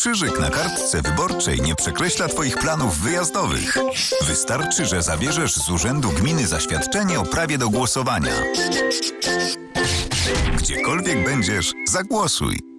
Krzyżyk na kartce wyborczej nie przekreśla Twoich planów wyjazdowych. Wystarczy, że zabierzesz z Urzędu Gminy zaświadczenie o prawie do głosowania. Gdziekolwiek będziesz, zagłosuj.